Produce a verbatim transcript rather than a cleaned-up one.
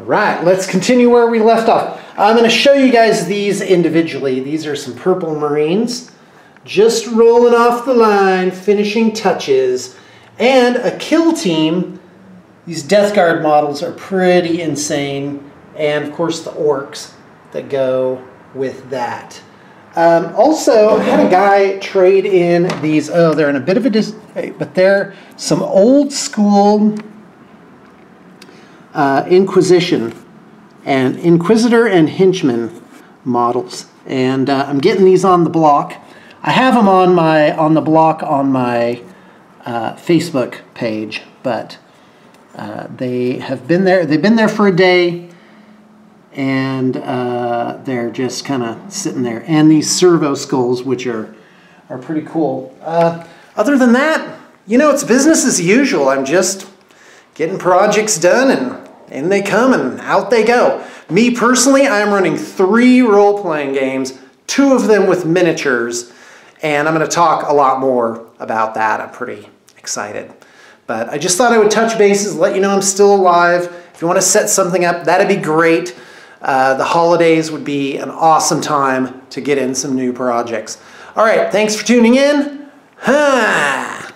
All right, let's continue where we left off. I'm going to show you guys these individually. These are some purple marines, just rolling off the line, finishing touches, and a kill team. These Death Guard models are pretty insane, and of course the orcs that go with that. Um, also, I had a guy trade in these. Oh, they're in a bit of a dis, but they're some old school Uh, Inquisition and Inquisitor and Henchman models, and uh, I'm getting these on the block. I have them on my on the block on my uh, Facebook page, but uh, they have been there. They've been there for a day, and uh, they're just kind of sitting there. And these servo skulls, which are are pretty cool. Uh, other than that, you know, it's business as usual. I'm just getting projects done, and in they come and out they go. Me personally, I'm running three role-playing games, two of them with miniatures, and I'm going to talk a lot more about that. I'm pretty excited. But I just thought I would touch bases, let you know I'm still alive. If you want to set something up, that'd be great. Uh, the holidays would be an awesome time to get in some new projects. All right, thanks for tuning in. Huh.